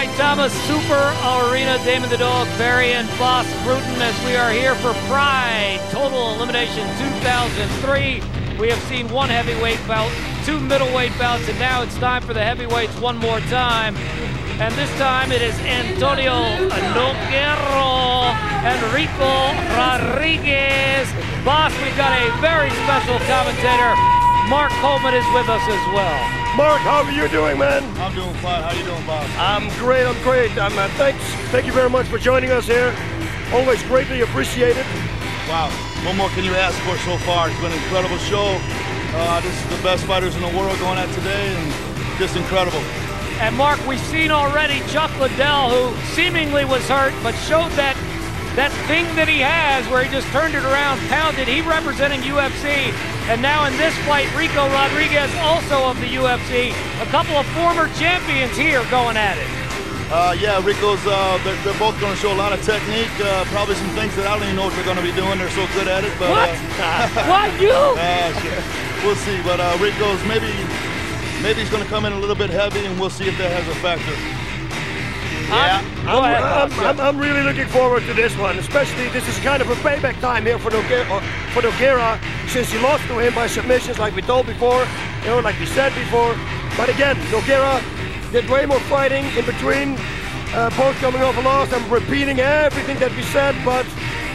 Saitama Super Arena, Damon the Dog, Barry, and Boss Bruton, as we are here for Pride Total Elimination 2003. We have seen one heavyweight bout, two middleweight bouts, and now it's time for the heavyweights one more time. And this time it is Antonio Nogueira and Ricco Rodriguez. Boss, we've got a very special commentator. Mark Coleman is with us as well. Mark, how are you doing, man? I'm doing fine. How you doing, Bob? I'm great. Thank you very much for joining us here. Always greatly appreciated. Wow. What more can you ask for so far? It's been an incredible show. This is the best fighters in the world going at today, and just incredible. And Mark, we've seen already Chuck Liddell, who seemingly was hurt, but showed that thing that he has where he just turned it around, pounded. He representing UFC. And now in this fight, Ricco Rodriguez, also of the UFC, a couple of former champions here going at it. Yeah, they're both going to show a lot of technique, probably some things that I don't even know what they're going to be doing. They're so good at it. But, what? What, you? Sure. We'll see, but Ricco's maybe he's going to come in a little bit heavy, and we'll see if that has a factor. Yeah, I'm really looking forward to this one, especially this is kind of a payback time here for Nogueira, since he lost to him by submissions, like we told before, you know, like we said before. But again, Nogueira did way more fighting in between, both coming off a loss. I'm repeating everything that we said, but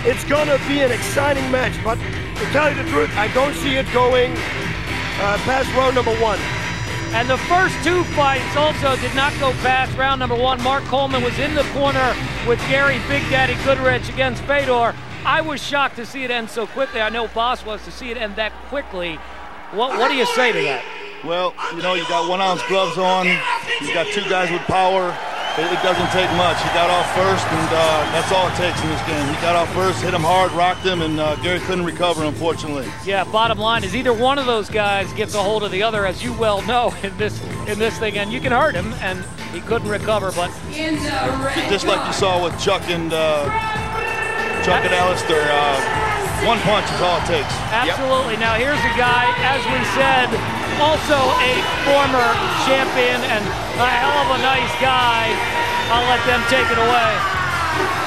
it's gonna be an exciting match. But to tell you the truth, I don't see it going past round number one. And the first two fights also did not go past round number one. Mark Coleman was in the corner with Gary Big Daddy Goodridge against Fedor. I was shocked to see it end so quickly. I know Boss was to see it end that quickly. What do you say to that? Well, you know, you got 1 ounce gloves on. You got two guys with power. It doesn't take much. He got off first, and that's all it takes in this game. He got off first, hit him hard, rocked him, and Gary couldn't recover, unfortunately. Yeah, bottom line is either one of those guys gets a hold of the other, as you well know, in this thing, and you can hurt him, and he couldn't recover, but... Just like you saw with Chuck and Alistair, one punch is all it takes. Absolutely. Yep. Now, here's a guy, as we said, also a former champion and a hell of a nice guy. I'll let them take it away.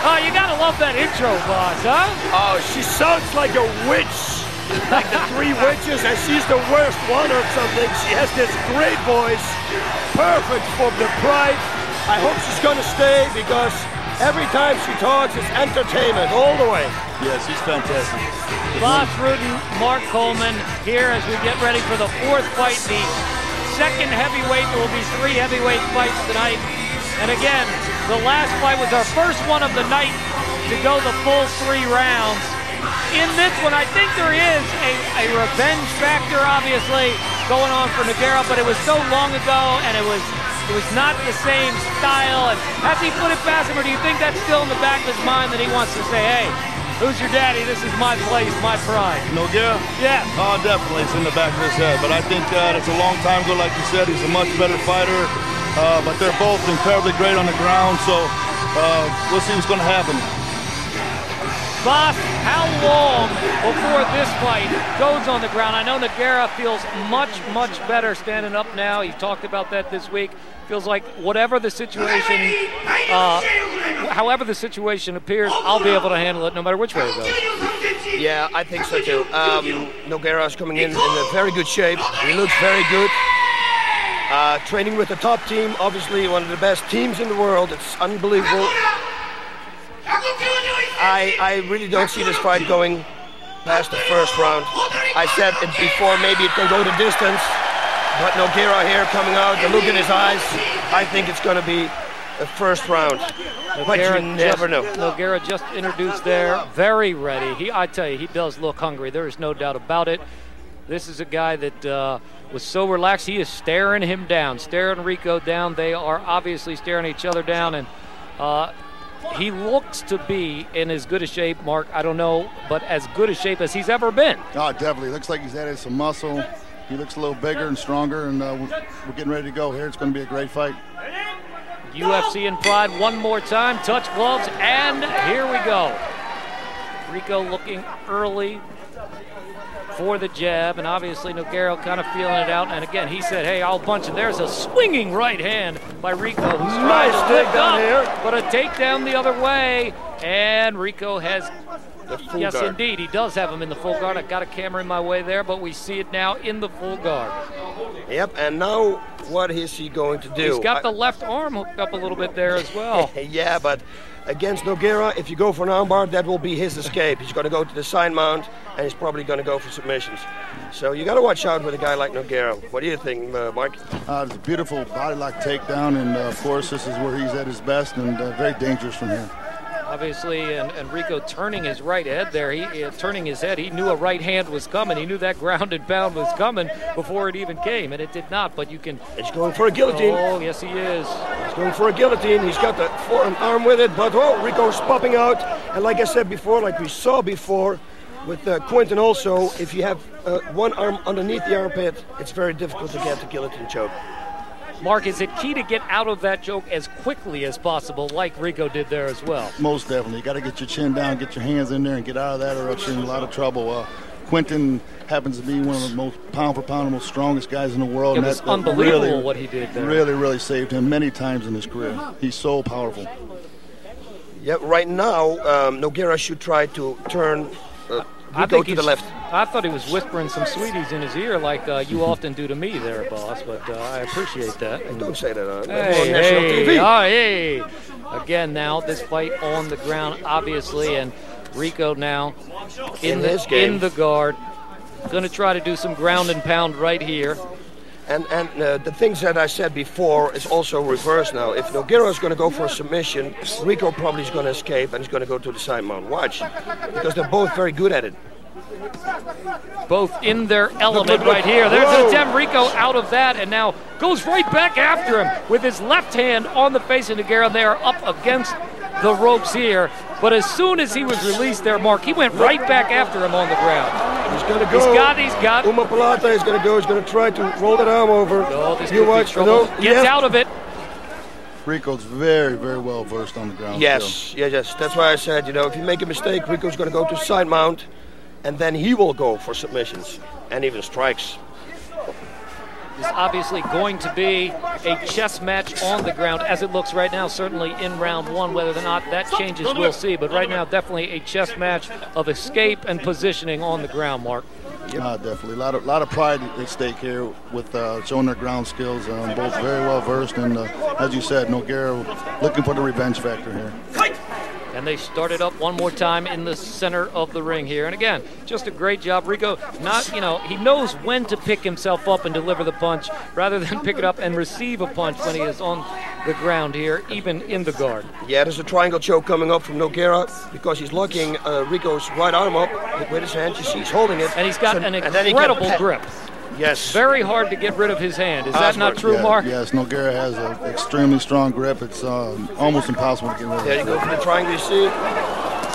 Oh, you gotta love that intro, Boss, huh? Oh, she sounds like a witch. Like the three witches, and she's the worst one or something. She has this great voice, perfect for the Pride. I hope she's gonna stay, because every time she talks, it's entertainment all the way. Yes, she's fantastic. Boss Rutan, Mark Coleman here as we get ready for the fourth fight, the second heavyweight. There will be three heavyweight fights tonight. And again, the last fight was our first one of the night to go the full 3 rounds. In this one, I think there is a revenge factor, obviously, going on for Nogueira, but it was so long ago, and it was not the same style. And has he put it past him, or do you think that's still in the back of his mind that he wants to say, hey, who's your daddy? This is my place, my pride. Nogueira? Yeah. Oh, definitely. It's in the back of his head. But I think it's a long time ago, like you said. He's a much better fighter. But they're both incredibly great on the ground. So we'll see what's going to happen. Boss, how long before this fight goes on the ground? I know Nogueira feels much, much better standing up now. He talked about that this week. Feels like whatever the situation, however the situation appears, I'll be able to handle it no matter which way it goes. Yeah, I think so too. Nogueira is coming in a very good shape. He looks very good. Training with the top team, obviously one of the best teams in the world. It's unbelievable. I really don't see this fight going past the first round. I said it before, maybe it can go the distance. But Nogueira here coming out, the look in his eyes, I think it's going to be a first round. But you never know. Nogueira just introduced there, very ready. I tell you, he does look hungry. There is no doubt about it. This is a guy that was so relaxed. He is staring him down, staring Ricco down. They are obviously staring each other down. And he looks to be in as good a shape, Mark, I don't know, but as good a shape as he's ever been. Oh, definitely. Looks like he's added some muscle. He looks a little bigger and stronger, and we're getting ready to go here. It's going to be a great fight. UFC and Pride one more time. Touch gloves, and here we go. Ricco looking early for the jab, and obviously Nogueira kind of feeling it out. And again, he said, hey, I'll punch. And there's a swinging right hand by Ricco, who's nice takedown here. But a takedown the other way, and Ricco has, yes, guard. Indeed, he does have him in the full guard. I got a camera in my way there, but we see it now in the full guard. Yep, and now what is he going to do? He's got the left arm hooked up a little bit there as well. Yeah, but against Nogueira, if you go for an armbar, that will be his escape. He's going to go to the side mount, and he's probably going to go for submissions. So you got to watch out with a guy like Nogueira. What do you think, Mike? It's a beautiful body-lock takedown, and of course, this is where he's at his best, and very dangerous from here. Obviously, and Ricco turning his right head there, he knew a right hand was coming. He knew that grounded pound was coming before it even came, and it did not, but you can... He's going for a guillotine. Oh, yes, he is. He's going for a guillotine. He's got the forearm with it, but oh, Rico's popping out. And like I said before, like we saw before with Quinton also, if you have one arm underneath the armpit, it's very difficult to get the guillotine choke. Mark, is it key to get out of that choke as quickly as possible, like Ricco did there as well? Most definitely. You got to get your chin down, get your hands in there, and get out of that, or else you're in a lot of trouble. Quinton happens to be one of the most pound-for-pound, most strongest guys in the world. It was unbelievable really, what he did there. Really, really saved him many times in his career. He's so powerful. Yeah, right now, Nogueira should try to turn... I think to the left. I thought he was whispering some sweeties in his ear like you often do to me there, boss, but I appreciate that. Hey, don't say that on national TV. Oh, hey. Again, now this fight on the ground, obviously, and Ricco now in the guard. Going to try to do some ground and pound right here. And the things that I said before is also reversed now. If Nogueira is going to go for a submission, Ricco probably is going to escape and he's going to go to the side mount. Watch, because they're both very good at it. Both in their element right here. There's an attempt. Ricco out of that and now goes right back after him with his left hand on the face of Nogueira. They are up against the ropes here. But as soon as he was released there, Mark, he went right back after him on the ground. He's going to go. He's got. Uma Palata is going to go. He's going to try to roll that arm over. No, this could be trouble. Gets out of it. Rico's very, very well versed on the ground. Yes. That's why I said, you know, if you make a mistake, Rico's going to go to side mount, and then he will go for submissions and even strikes. Is obviously going to be a chess match on the ground as it looks right now, certainly in round one. Whether or not that changes, we'll see. But right now, definitely a chess match of escape and positioning on the ground, Mark. Definitely. A lot of pride at stake here with showing their ground skills. Both very well versed. And as you said, Nogueira looking for the revenge factor here. And they started up one more time in the center of the ring here. And again, just a great job. Ricco, he knows when to pick himself up and deliver the punch rather than pick it up and receive a punch when he is on the ground here, even in the guard. Yeah, there's a triangle choke coming up from Nogueira because he's locking Rico's right arm up with his hand. You see he's holding it. And he's got an incredible grip. Yes. Very hard to get rid of his hand. Is that not true, Mark? Yes, Nogueira has an extremely strong grip. It's almost impossible to get rid of. There you go for the triangle, you see.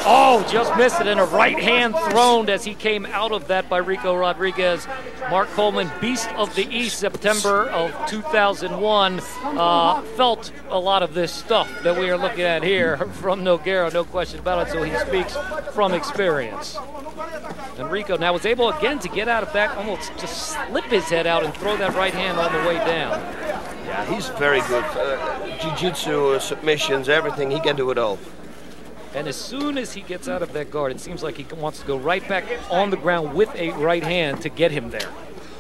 Oh, just missed it, and a right hand thrown as he came out of that by Ricco Rodriguez. Mark Coleman, Beast of the East, September of 2001, felt a lot of this stuff that we are looking at here from Nogueira, no question about it, so he speaks from experience. And Ricco now was able again to get out of that, almost just slip his head out and throw that right hand on the way down. Yeah, he's very good. Jiu-jitsu, submissions, everything, he can do it all. And as soon as he gets out of that guard, it seems like he wants to go right back on the ground with a right hand to get him there.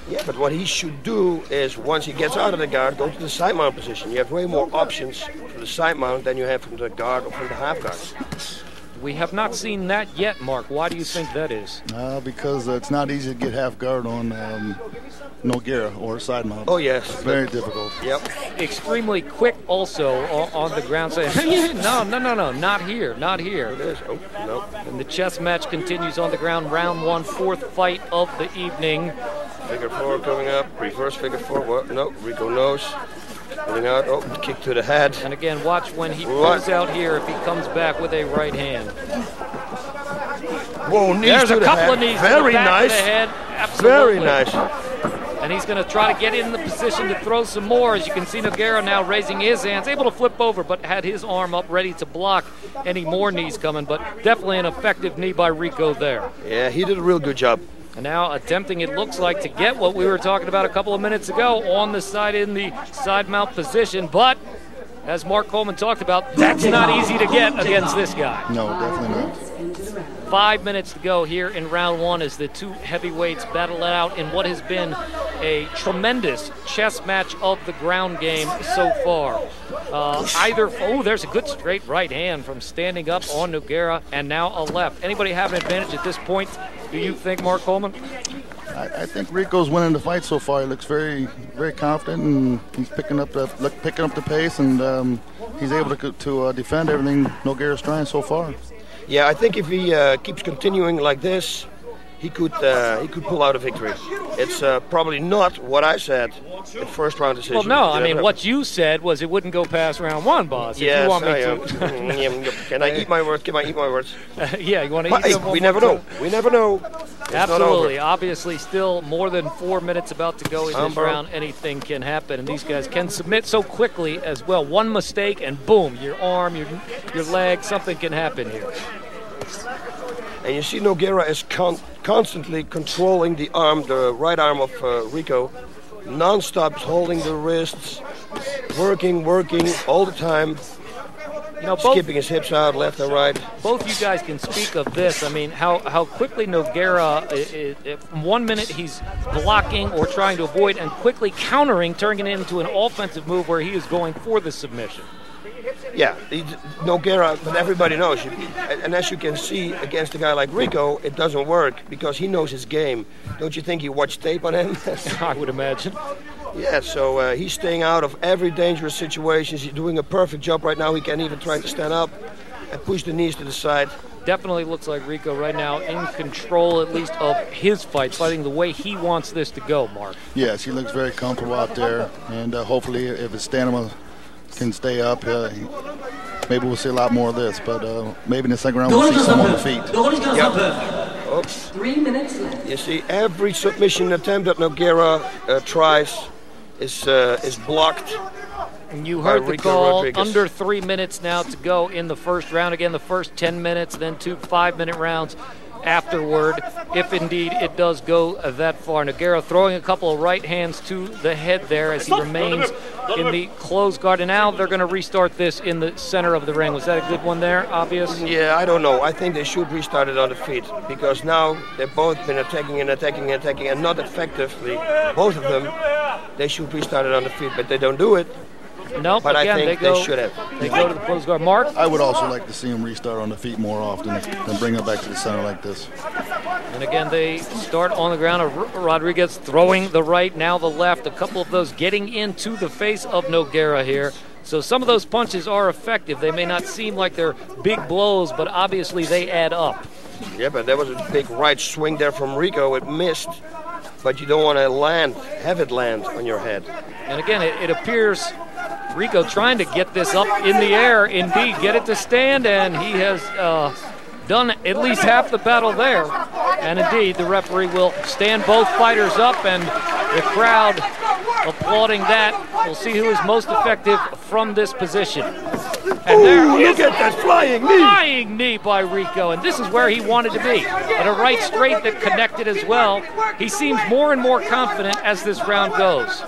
Yeah, but what he should do is once he gets out of the guard, go to the side mount position. You have way more options for the side mount than you have from the guard or from the half guard. We have not seen that yet, Mark. Why do you think that is? Because it's not easy to get half guard on Nogueira or side mount. Oh, yes. It's very difficult. Yep. Extremely quick also on the ground saying, no, not here, not here. It is. Oh, no. And the chess match continues on the ground. Round one, fourth fight of the evening. Figure four coming up. Reverse figure four. Well, no, Ricco knows. Pulling out, oh, kick to the head. And again, watch when he goes out here if he comes back with a right hand. Whoa, knees There's to a the couple head. Of knees Very to the back nice. Of the head. Absolutely. Very nice. And he's going to try to get in the position. position to throw some more. As you can see, Nogueira now raising his hands, able to flip over, but had his arm up ready to block any more knees coming. But definitely an effective knee by Ricco there. Yeah, he did a real good job. And now attempting, it looks like, to get what we were talking about a couple of minutes ago on the side in the side mount position. But as Mark Coleman talked about, that's not easy to get against this guy. No, definitely not. 5 minutes to go here in round one as the two heavyweights battle it out in what has been a tremendous chess match of the ground game so far. There's a good straight right hand from standing up on Nogueira, and now a left. Anybody have an advantage at this point, do you think, Mark Coleman? I think Rico's winning the fight so far. He looks very, very confident, and he's picking up the pace, and he's able to defend everything Nogueira's trying so far. Yeah, I think if he keeps continuing like this, he could pull out a victory. It's probably not what I said in first round decision. Well, no, I mean, what you said was it wouldn't go past round one, boss. Yes, I am. Can I eat my words? Can I eat my words? Yeah, you want to eat them? We never know. We never know. It's absolutely. Obviously, still more than 4 minutes about to go in this round. Anything can happen, and these guys can submit so quickly as well. One mistake, and boom, your arm, your leg, something can happen here. And you see Nogueira is constantly controlling the arm, the right arm of Ricco, non-stop, holding the wrists, working all the time, skipping his hips out left and right. Both you guys can speak of this. I mean, how quickly Nogueira, in 1 minute he's blocking or trying to avoid and quickly countering, turning it into an offensive move where he is going for the submission. Yeah, Nogueira, but everybody knows. And as you can see, against a guy like Ricco, it doesn't work because he knows his game. Don't you think he watched tape on him? I would imagine. Yeah, so he's staying out of every dangerous situation. He's doing a perfect job right now. He can't even try to stand up and push the knees to the side. Definitely looks like Ricco right now in control, at least of his fight, fighting the way he wants this to go, Mark. Yes, he looks very comfortable out there. And hopefully, if his stamina can stay up, maybe we'll see a lot more of this, but maybe in the second round we'll see some on the feet. Yep. Oops. 3 minutes left. You see, every submission attempt that Nogueira tries is blocked. And you heard the call, Rodriguez. Under 3 minutes now to go in the first round. Again, the first 10 minutes, then 2 5-minute rounds afterward, if indeed it does go that far. Nogueira throwing a couple of right hands to the head there as he remains in the closed guard. And now they're going to restart this in the center of the ring. Was that a good one there, obvious? Yeah, I don't know. I think they should restart it on the feet because now they've both been attacking and not effectively, both of them. They should restart it on the feet, but they don't do it. No, but again, I think they should have. They go to the close guard. Mark? I would also like to see him restart on the feet more often than bring him back to the center like this. And again, they start on the ground. Rodriguez throwing the right, now the left. A couple of those getting into the face of Nogueira here. So some of those punches are effective. They may not seem like they're big blows, but obviously they add up. Yeah, but there was a big right swing there from Ricco. It missed. But you don't want to have it land on your head. And again, it appears Ricco trying to get this up in the air, indeed, get it to stand, and he has done at least half the battle there. And indeed, the referee will stand both fighters up, and the crowd applauding that. We'll see who is most effective from this position. And look at that flying knee by Ricco, and this is where he wanted to be. And a right straight that connected as well. He seems more and more confident as this round goes.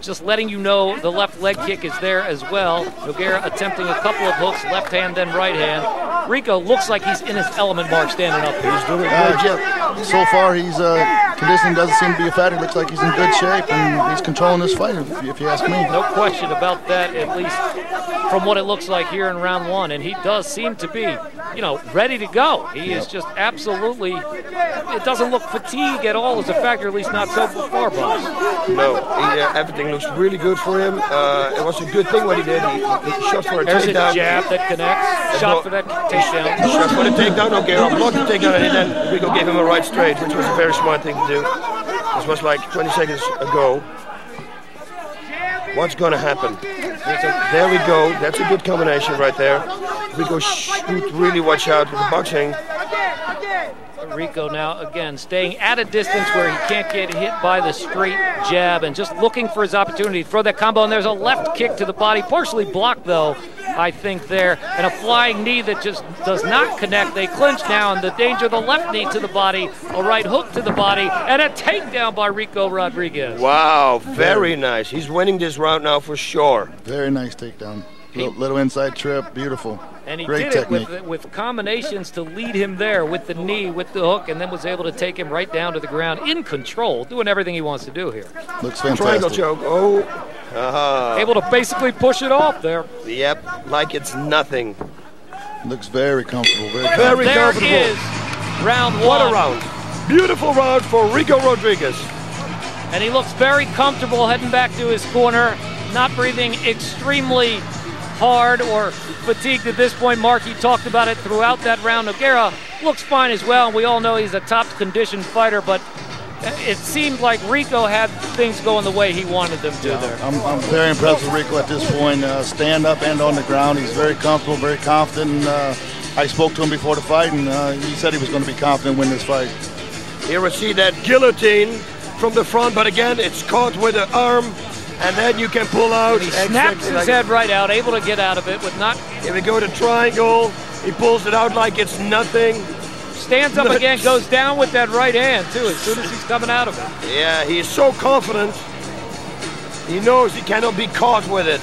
Just letting you know the left leg kick is there as well. Nogueira attempting a couple of hooks, left hand, then right hand. Ricco looks like he's in his element, Mark, standing up. He's doing good. So far, his conditioning doesn't seem to be a factor. Looks like he's in good shape, and he's controlling this fight, if you ask me. No question about that, at least from what it looks like here in round one. And he does seem to be, ready to go. He is just absolutely, it doesn't look fatigue at all as a factor, at least not so far, boss. No, everything looks really good for him. It was a good thing what he did. He shot for a takedown. There's a jab that connects. Shot for that takedown. He shot for the takedown. Nogueira blocked the takedown, and then Ricco gave him a right straight, which was a very smart thing to do. This was like 20 seconds ago. What's going to happen? There we go. That's a good combination right there. Ricco should really watch out with the boxing. Ricco now again staying at a distance where he can't get hit by the straight jab and just looking for his opportunity to throw that combo, and there's a left kick to the body, partially blocked though, I think there, and a flying knee that just does not connect. They clinch now, and the danger, the left knee to the body, a right hook to the body, and a takedown by Ricco Rodriguez. Wow, very nice. He's winning this round now for sure. Very nice takedown. Little inside trip, beautiful. And he did it with combinations to lead him there with the knee, with the hook, and then was able to take him right down to the ground in control, doing everything he wants to do here. Looks fantastic. Triangle choke. Oh. Able to basically push it off there. Yep, like it's nothing. Looks very comfortable. Very comfortable. There is round one. What a round. Beautiful round for Ricco Rodriguez. And he looks very comfortable heading back to his corner, not breathing extremely hard or fatigued at this point. Mark, he talked about it throughout that round. Nogueira looks fine as well, and we all know he's a top conditioned fighter, but it seemed like Ricco had things going the way he wanted them to there. I'm very impressed with Ricco at this point, stand up and on the ground. He's very comfortable, very confident. And, I spoke to him before the fight, and he said he was going to be confident win this fight. Here we see that guillotine from the front, but again, it's caught with the arm. And then you can pull out. He snaps his head right out, able to get out of it with not. Here we go to triangle. He pulls it out like it's nothing. Stands up again, goes down with that right hand, too, as soon as he's coming out of it. Yeah, he's so confident. He knows he cannot be caught with it.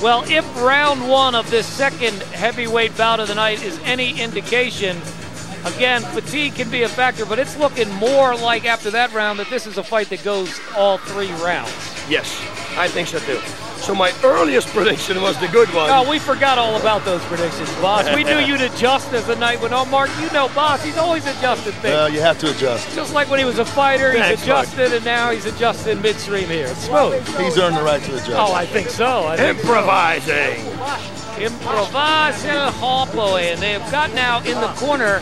Well, if round one of this second heavyweight bout of the night is any indication, again, fatigue can be a factor, but it's looking more like after that round that this is a fight that goes all three rounds. Yes, I think so too. So my earliest prediction was the good one. Oh, we forgot all about those predictions, Boss. We knew you'd adjust as the night went on. Mark, you know Boss, he's always adjusted things. Well, you have to adjust. Just like when he was a fighter, he's adjusted, and now he's adjusted midstream here. It's smooth. He's earned the right to adjust. Oh, I think so. Improvising. Improvisa Hopo, and they have got now in the corner.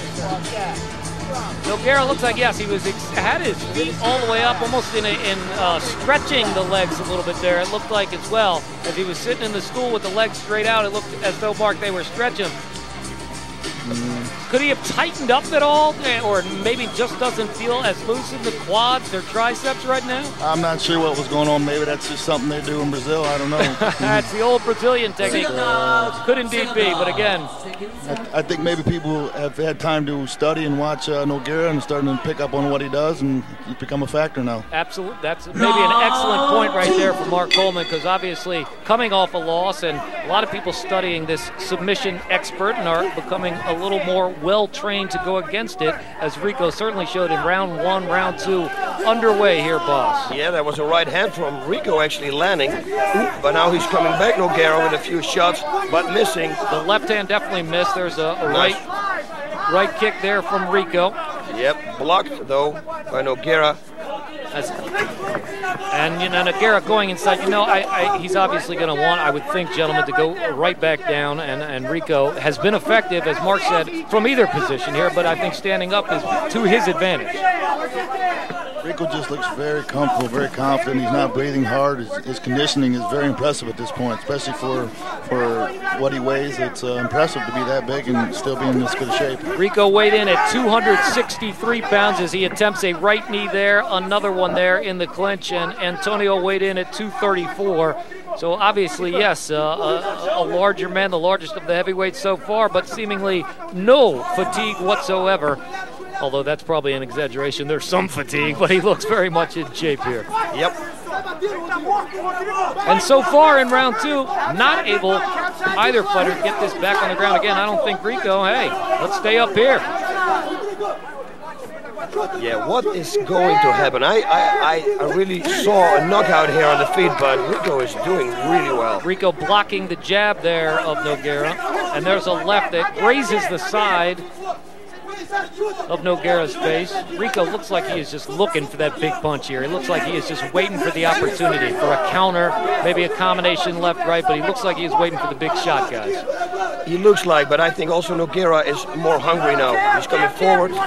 Nogueira looks like, yes, he was had his feet all the way up, almost in stretching the legs a little bit there. It looked like as well, as he was sitting in the stool with the legs straight out, it looked as though, Mark, they were stretching. Could he have tightened up at all, or maybe just doesn't feel as loose in the quads or triceps right now? I'm not sure what was going on. Maybe that's just something they do in Brazil. I don't know. That's the old Brazilian technique. Could indeed be, but again, I think maybe people have had time to study and watch Nogueira and starting to pick up on what he does, and he's become a factor now. Absolutely. That's maybe an excellent point right there for Mark Coleman, because obviously coming off a loss, and a lot of people studying this submission expert and are becoming a little more well-trained to go against it, as Ricco certainly showed in round one, round two, underway here, Boss. Yeah, that was a right hand from Ricco actually landing, but now he's coming back, Nogueira, with a few shots, but missing. The left hand definitely missed. There's a nice right kick there from Ricco. Yep, blocked, though, by Nogueira. And, you know, Nogueira going inside, you know, he's obviously going to want, I would think, gentlemen, to go right back down, and Ricco has been effective, as Mark said, from either position here, but I think standing up is to his advantage. Ricco just looks very comfortable, very confident. He's not breathing hard. His conditioning is very impressive at this point, especially for what he weighs. It's impressive to be that big and still be in this good shape. Ricco weighed in at 263 pounds as he attempts a right knee there, another one there in the clinch, and Antonio weighed in at 234. So obviously, yes, a larger man, the largest of the heavyweights so far, but seemingly no fatigue whatsoever. Although that's probably an exaggeration. There's some fatigue, but he looks very much in shape here. Yep. And so far in round two, not able either fighter to get this back on the ground again. I don't think Ricco, hey, let's stay up here. Yeah, what is going to happen? I really saw a knockout here on the feet, but Ricco is doing really well. Ricco blocking the jab there of Nogueira. And there's a left that grazes the side of Nogueira's face. Ricco looks like he is just looking for that big punch here. He looks like he is just waiting for the opportunity for a counter, maybe a combination left-right, but he looks like he is waiting for the big shot, guys. He looks like, but I think also Nogueira is more hungry now. He's coming forward. Oh,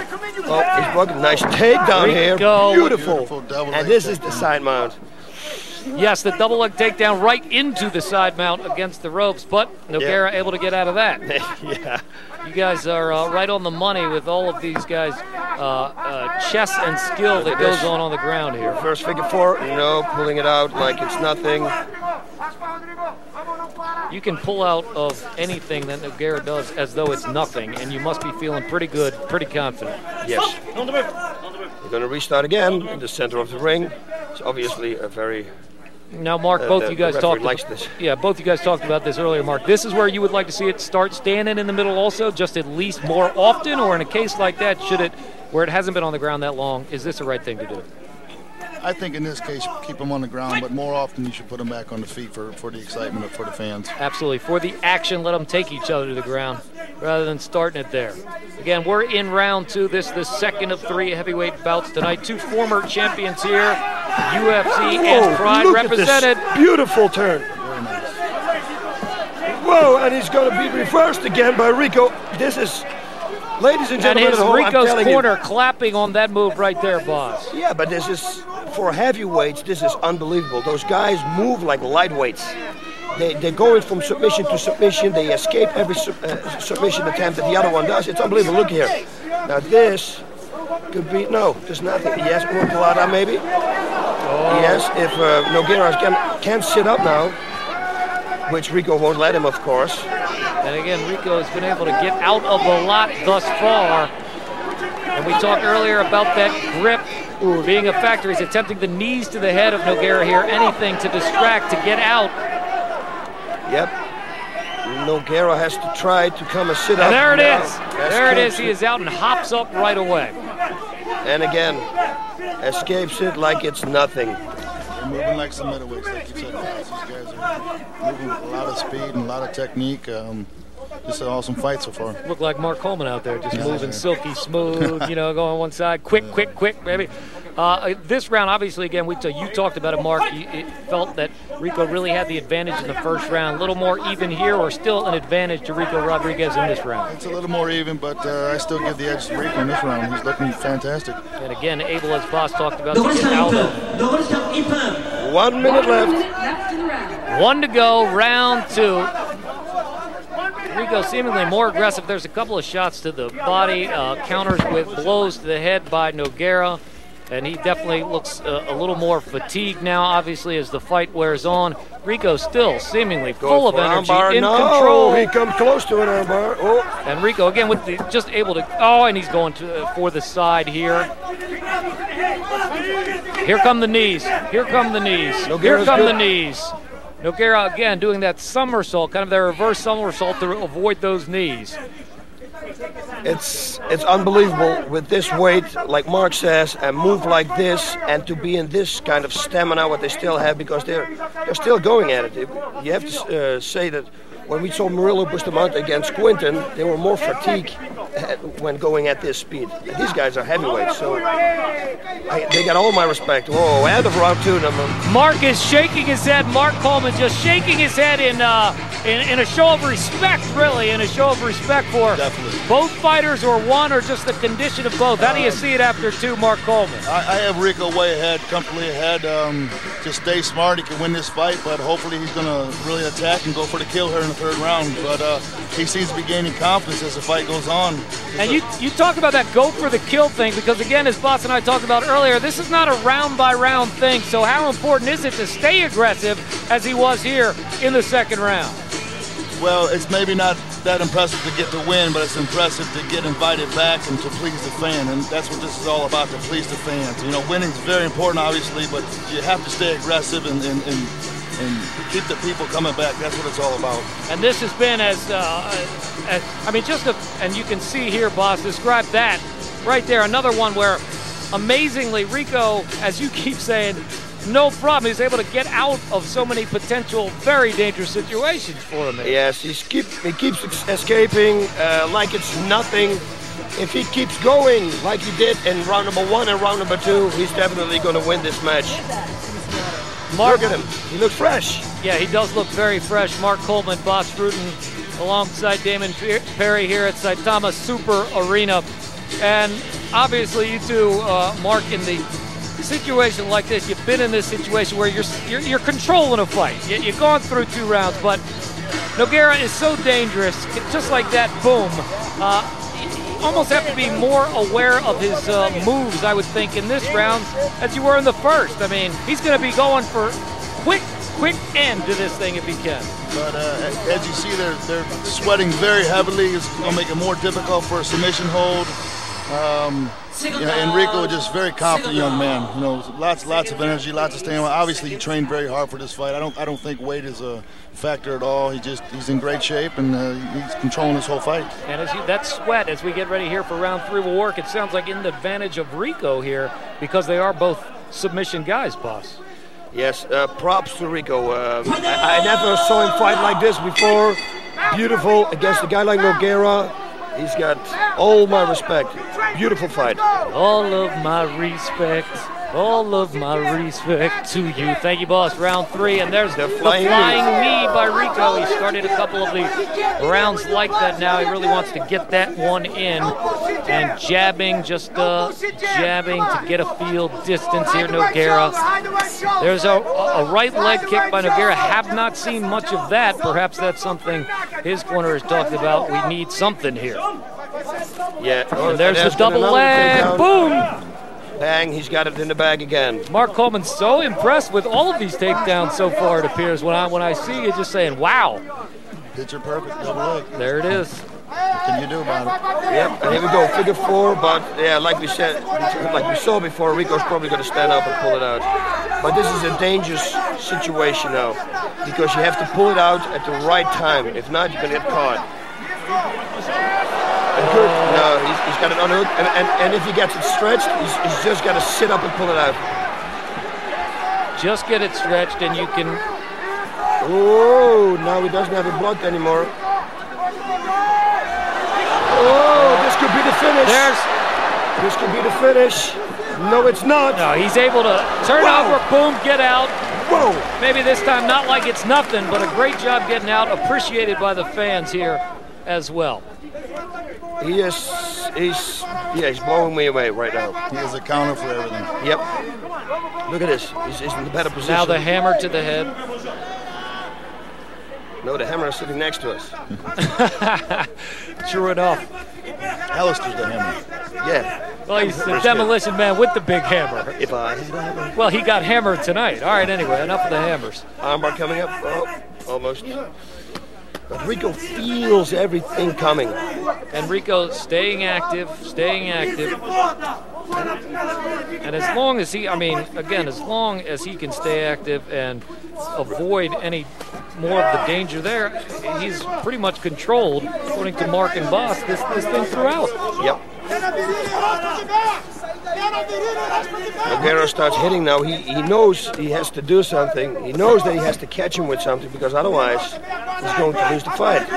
he's blocking. Nice takedown here. Beautiful. And this is the side mount. Yes, the double leg takedown right into the side mount against the ropes, but Nogueira able to get out of that. Yeah. You guys are right on the money with all of these guys' chess and skill that goes on the ground here. Reverse figure four, pulling it out like it's nothing. You can pull out of anything that Nogueira does as though it's nothing, and you must be feeling pretty good, pretty confident. Yes. You're going to restart again in the center of the ring. It's obviously a very... Now, Mark, both you guys talked. Yeah, both you guys talked about this earlier, Mark. This is where you would like to see it start standing in the middle, also, just at least more often, or in a case like that, should it, where it hasn't been on the ground that long, is this the right thing to do? I think in this case, keep them on the ground, but more often you should put them back on the feet for the excitement of, for the fans. Absolutely. For the action, let them take each other to the ground rather than starting it there. Again, we're in round two. This is the second of three heavyweight bouts tonight. Two former champions here, UFC and Pride represented. Beautiful turn. Very nice. Whoa, and he's going to be reversed again by Ricco. This is... Ladies and gentlemen, and Rico's corner clapping on that move right there, boss. Yeah, but this is, for heavyweights, this is unbelievable. Those guys move like lightweights. They're going from submission to submission. They escape every submission attempt that the other one does. It's unbelievable. Look here. Now this could be, no, there's nothing. Yes, Colada maybe. Oh. Yes, if Nogueira can't sit up now, which Ricco won't let him, of course. And again, Ricco has been able to get out of a lot thus far. And we talked earlier about that grip being a factor. He's attempting the knees to the head of Nogueira here. Anything to distract, to get out. Yep. Nogueira has to try to come and sit up. And there it is. There it is. He is out and hops up right away. And again, escapes it like it's nothing. Moving like some middleweights, like you said, guys. These guys are moving with a lot of speed and a lot of technique. Just an awesome fight so far. Look like Mark Coleman out there, just moving silky smooth, going one side, quick, baby. This round, obviously, again, you talked about it, Mark. It felt that Ricco really had the advantage in the first round. A little more even here, or still an advantage to Ricco Rodriguez in this round? It's a little more even, but I still give the edge to Ricco in this round. He's looking fantastic. And again, able, as boss talked about, to get out of. 1 minute left. One to go, round two. Ricco seemingly more aggressive. There's a couple of shots to the body, counters with blows to the head by Nogueira. And he definitely looks a little more fatigued now, obviously, as the fight wears on. Ricco still seemingly full of energy, in control. He comes close to an armbar. Oh. And Ricco, again, with the, just able to... Oh, and he's going to, for the side here. Here come the knees. Here come the knees. Here come the knees. Nogueira, again, doing that somersault, kind of their reverse somersault to avoid those knees. It's unbelievable with this weight, like Mark says, and move like this, and to be in this kind of stamina what they still have, because they're still going at it. You have to say that when we saw Murillo Bustamante against Quinton, they were more fatigued when going at this speed. And these guys are heavyweights, so they got all my respect. Whoa, end of round two. Mark is shaking his head. Mark Coleman just shaking his head in a show of respect, really, in a show of respect for both fighters, or one, or just the condition of both. How do you see it after two, Mark Coleman? I have Ricco way ahead, comfortably ahead. Just stay smart. He can win this fight, but hopefully he's going to really attack and go for the kill here in the third round. But he seems to be gaining confidence as the fight goes on. And you talk about that go for the kill thing, because again, as Boss and I talked about earlier, this is not a round-by-round thing, so how important is it to stay aggressive as he was here in the second round? Well, it's maybe not that impressive to get the win, but it's impressive to get invited back and to please the fan, and that's what this is all about, to please the fans. You know, winning's very important, obviously, but you have to stay aggressive and keep the people coming back. That's what it's all about. And this has been as I mean, and you can see here, boss, describe that right there. Another one where, amazingly, Ricco, as you keep saying, no problem. He's able to get out of so many potential very dangerous situations for him. Yes, he keeps escaping like it's nothing. If he keeps going like he did in round number one and round number two, he's definitely going to win this match. Mark, look at him. He looks fresh. Yeah, he does look very fresh. Mark Coleman, Boss Rutan, alongside Damon Perry here at Saitama Super Arena. And obviously you two, Mark, in the situation like this, you've been in this situation where you're controlling a fight. You've gone through 2 rounds, but Nogueira is so dangerous. Just like that, boom. You almost have to be more aware of his moves, I would think, in this round as you were in the first. I mean, he's going to be going for quick end to this thing if he can. But as you see, they're sweating very heavily. It's going to make it more difficult for a submission hold. Enrico, just very confident young man. You know, lots of energy, lots of stamina. Obviously, he trained very hard for this fight. I don't think weight is a factor at all. He's in great shape, and he's controlling this whole fight. And that sweat, as we get ready here for round 3, will work. It sounds like in the advantage of Rico here because they are both submission guys, boss. Yes, props to Rico. I never saw him fight like this before. Beautiful against a guy like Nogueira. He's got all my respect. Beautiful fight. All of my respect. All of my respect to you. Thank you, boss. Round 3, and there's the flying knee by Rico. He started a couple of the rounds like that now. He really wants to get that one in. And jabbing, just jabbing to get a field distance here, Nogueira. There's a right leg kick by Nogueira. Have not seen much of that. Perhaps that's something his corner has talked about. We need something here. Yeah. And there's the double leg. Boom! Bang, he's got it in the bag again. Mark Coleman's so impressed with all of these takedowns so far, it appears. When I see you, just saying, wow. Picture perfect, double leg. There it is. What can you do about it? Yep, and here we go, figure 4, but yeah, like we saw before, Rico's probably going to stand up and pull it out. But this is a dangerous situation now, because you have to pull it out at the right time. If not, you're going to get caught. No, he's got it unhooked, and if he gets it stretched, he's just got to sit up and pull it out. Just get it stretched, and you can... Oh, now he doesn't have it blocked anymore. Oh, this could be the finish. This could be the finish. No, it's not. No, he's able to turn over, boom, get out. Whoa. Maybe this time not like it's nothing, but a great job getting out, appreciated by the fans here as well. He is, he's blowing me away right now. He is a counter for everything. Yep. Look at this. He's in a better position. Now the hammer to the head. No, the hammer is sitting next to us. True enough. Alistair's the hammer. Yeah. Well, he's the demolition man with the big hammer. If I hit the hammer. Well, he got hammered tonight. All right, anyway, enough of the hammers. Armbar coming up. Oh, almost. But Rico feels everything coming. And Rico staying active, staying active. And as long as he, I mean, again, as long as he can stay active and avoid any more of the danger there, he's pretty much controlled, according to Mark and Boss, this thing throughout. Yep. Nogueira starts hitting now. He knows he has to do something. He knows that he has to catch him with something, because otherwise he's going to lose the fight.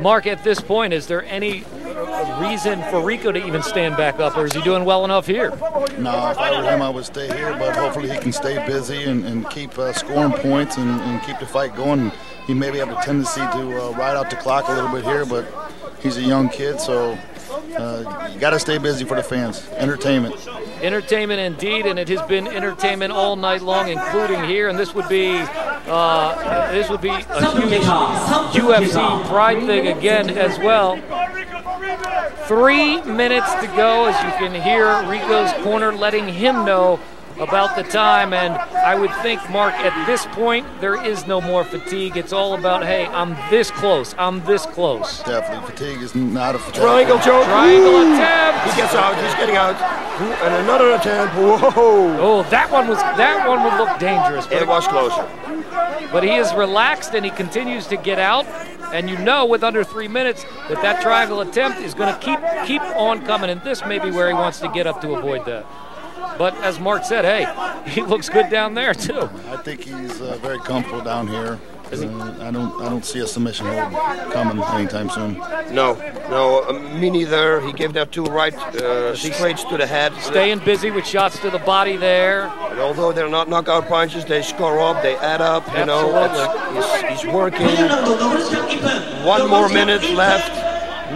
Mark, at this point, is there any reason for Rico to even stand back up, or is he doing well enough here? No, if I were him, I would stay here, but hopefully he can stay busy and keep scoring points and keep the fight going. He maybe have a tendency to ride out the clock a little bit here, but he's a young kid, so you got to stay busy for the fans. Entertainment. Entertainment indeed, and it has been entertainment all night long, including here. And this would be a huge UFC pride thing again as well. 3 minutes to go, as you can hear Rico's corner letting him know about the time. And I would think, Mark, at this point, there is no more fatigue. It's all about, hey, I'm this close. I'm this close. Definitely. Fatigue is not a fatigue. Triangle choke. Triangle attempt. He gets out. He's getting out. And another attempt. Whoa. Oh, that one would look dangerous. It was closer. But he is relaxed, and he continues to get out. And you know, with under 3 minutes, that triangle attempt is going to keep on coming. And this may be where he wants to get up to avoid that. But as Mark said, hey, he looks good down there too. I think he's very comfortable down here. I don't see a submission hold coming anytime soon. No, me neither. He gave that 2 right straights to the head. Staying busy with shots to the body there. And although they're not knockout punches, they score up, they add up. You know, he's working. 1 more minute left.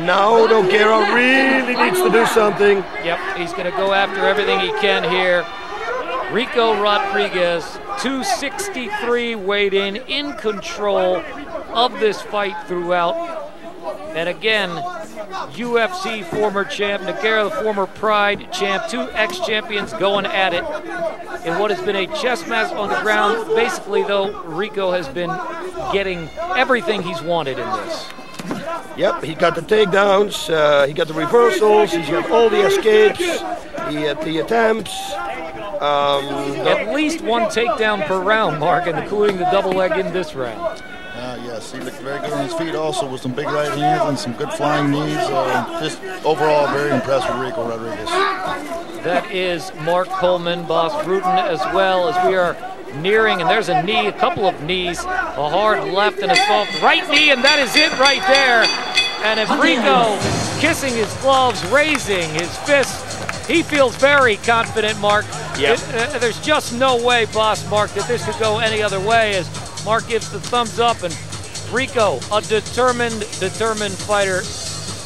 Now Nogueira really needs to do something. Yep, he's going to go after everything he can here. Ricco Rodriguez, 263 weighed in control of this fight throughout. And again, UFC former champ, Nogueira, the former Pride champ, two ex-champions going at it. In what has been a chess match on the ground, basically though, Ricco has been getting everything he's wanted in this. Yep, he got the takedowns, he got the reversals, he's got all the escapes, he had the attempts. At least one takedown per round, Mark, and including the double leg in this round. Yes, he looked very good on his feet also with some big right hands and some good flying knees. Just overall very impressed with Ricco Rodriguez. That is Mark Coleman, Boss Rutan, as well as we are nearing, and there's a knee, a couple of knees, a hard left and a soft right knee, and that is it right there. And if Ricco kissing his gloves, raising his fists, he feels very confident, Mark. Yep. There's just no way, Boss Mark, that this could go any other way, as Mark gives the thumbs up. And Ricco, a determined fighter.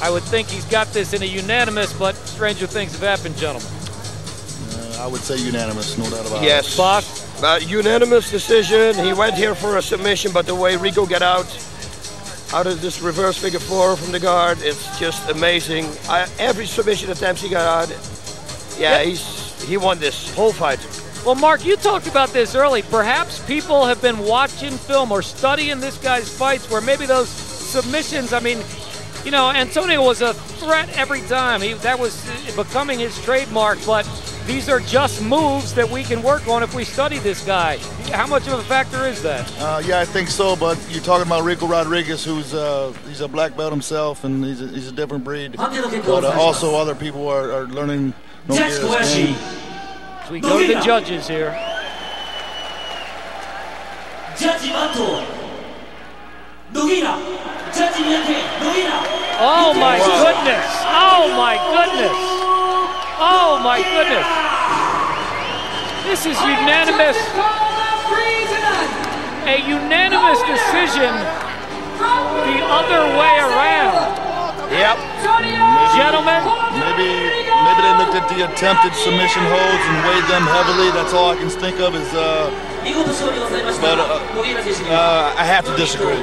I would think he's got this in a unanimous, but stranger things have happened, gentlemen. I would say unanimous, no doubt about it. Yes, Boss? Unanimous decision. He went here for a submission, but the way Ricco got out of this reverse figure four from the guard, it's just amazing. Every submission attempt he got out, yeah, he won this whole fight. Well, Mark, you talked about this early. Perhaps people have been watching film or studying this guy's fights where maybe those submissions, I mean, you know, Antonio was a threat every time. That was becoming his trademark, but these are just moves that we can work on if we study this guy. How much of a factor is that? Yeah, I think so, but you're talking about Ricco Rodriguez, who's he's a black belt himself, and he's a different breed. But also other people are learning Nogueira's game. We go to the judges here. Oh my goodness! Oh my goodness! Oh my goodness! This is unanimous. A unanimous decision the other way around. Yep. Gentlemen. Maybe they looked at the attempted submission holds and weighed them heavily. That's all I can think of is, but I have to disagree.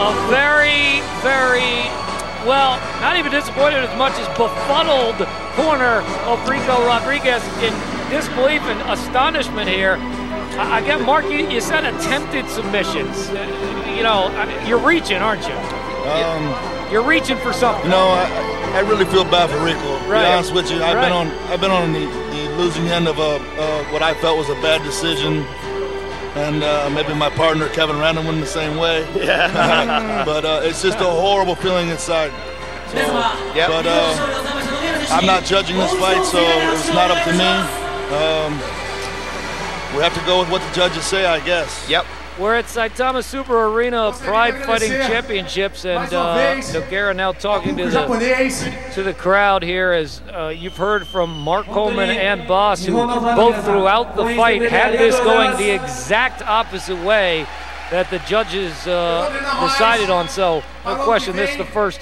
A very, very, well, not even disappointed as much as befuddled corner of Ricco Rodriguez in disbelief and astonishment here. I get, Mark, you said attempted submissions. You know, you're reaching, aren't you? You're reaching for something. You know, I really feel bad for Ricco. Right. To be honest with you, I've been on the losing end of what I felt was a bad decision. And maybe my partner, Kevin Randleman, the same way. Yeah. But it's just a horrible feeling inside. So, yep. But I'm not judging this fight, so it's not up to me. We have to go with what the judges say, I guess. Yep. We're at Saitama Super Arena Pride Fighting Championships, and Nogueira now talking to the crowd here, as you've heard from Mark Coleman and Boss, who both throughout the fight had this going the exact opposite way that the judges decided on. So no question, this is the first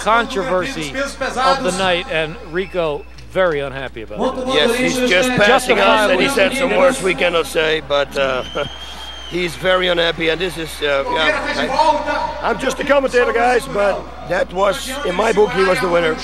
controversy of the night, and Ricco very unhappy about it. Yes, he's just passing us, and he said some words we cannot say, but... he's very unhappy, and this is, yeah, I'm just a commentator, guys, but that was, in my book, he was the winner.